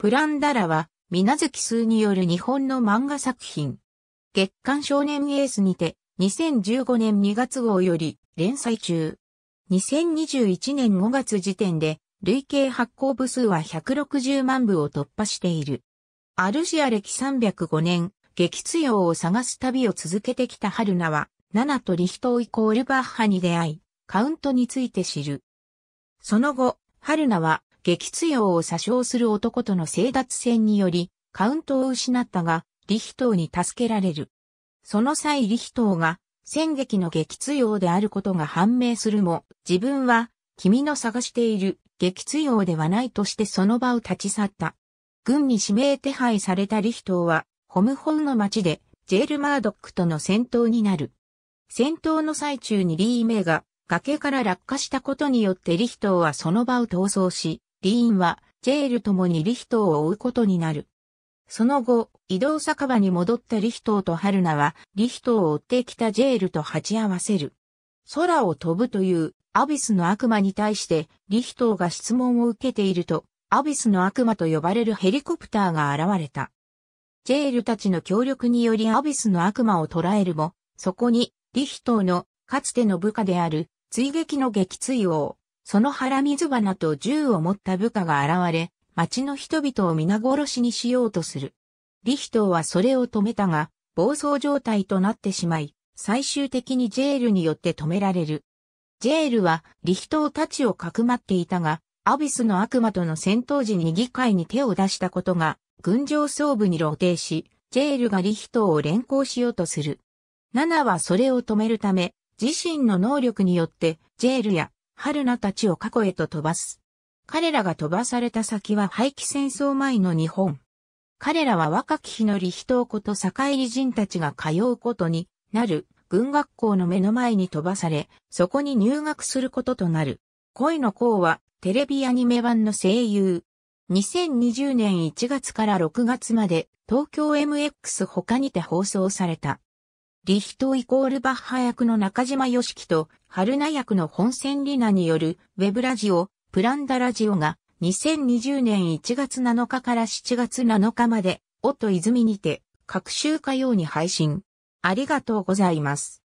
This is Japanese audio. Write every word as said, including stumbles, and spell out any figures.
プランダラは、水無月数による日本の漫画作品。月刊少年エースにて、にせんじゅうごねんにがつ号より連載中。にせんにじゅういちねんごがつ時点で、累計発行部数はひゃくろくじゅうまんぶを突破している。アルシア歴さんびゃくごねん、劇通用を探す旅を続けてきた春菜は、ナナとリヒトイコールバッハに出会い、カウントについて知る。その後、春菜は、激通用を詐称する男との争奪戦により、カウントを失ったが、リヒトーに助けられる。その際リヒトーが、戦劇の激通用であることが判明するも、自分は、君の探している激通用ではないとしてその場を立ち去った。軍に指名手配されたリヒトーは、ホムホンの町で、ジェール・マードックとの戦闘になる。戦闘の最中にリー・メイが、崖から落下したことによってリヒトーはその場を逃走し、リーンは、ジェールともにリヒトーを追うことになる。その後、移動酒場に戻ったリヒトーと春菜は、リヒトーを追ってきたジェールと鉢合わせる。空を飛ぶという、アビスの悪魔に対して、リヒトーが質問を受けていると、アビスの悪魔と呼ばれるヘリコプターが現れた。ジェールたちの協力によりアビスの悪魔を捕らえるも、そこに、リヒトーの、かつての部下である、追撃の撃墜王。その腹水花と銃を持った部下が現れ、町の人々を皆殺しにしようとする。リヒトーはそれを止めたが、暴走状態となってしまい、最終的にジェールによって止められる。ジェールはリヒトーたちをかくまっていたが、アビスの悪魔との戦闘時に議会に手を出したことが、軍上層部に露呈し、ジェールがリヒトーを連行しようとする。ナナはそれを止めるため、自身の能力によって、ジェールや、春菜たちを過去へと飛ばす。彼らが飛ばされた先は廃棄戦争前の日本。彼らは若き日のリヒトーこと坂入仁たちが通うことになる軍学校の目の前に飛ばされ、そこに入学することとなる。恋の子はテレビアニメ版の声優。にせんにじゅうねんいちがつからろくがつまで東京 エムエックス 他にて放送された。リヒトーイコールバッハ役の中島よしきと春菜役の本線里奈によるウェブラジオ、プランダラジオがにせんにじゅうねんいちがつなのかからしちがつなのかまで、おといずみにて、各週火曜に配信。ありがとうございます。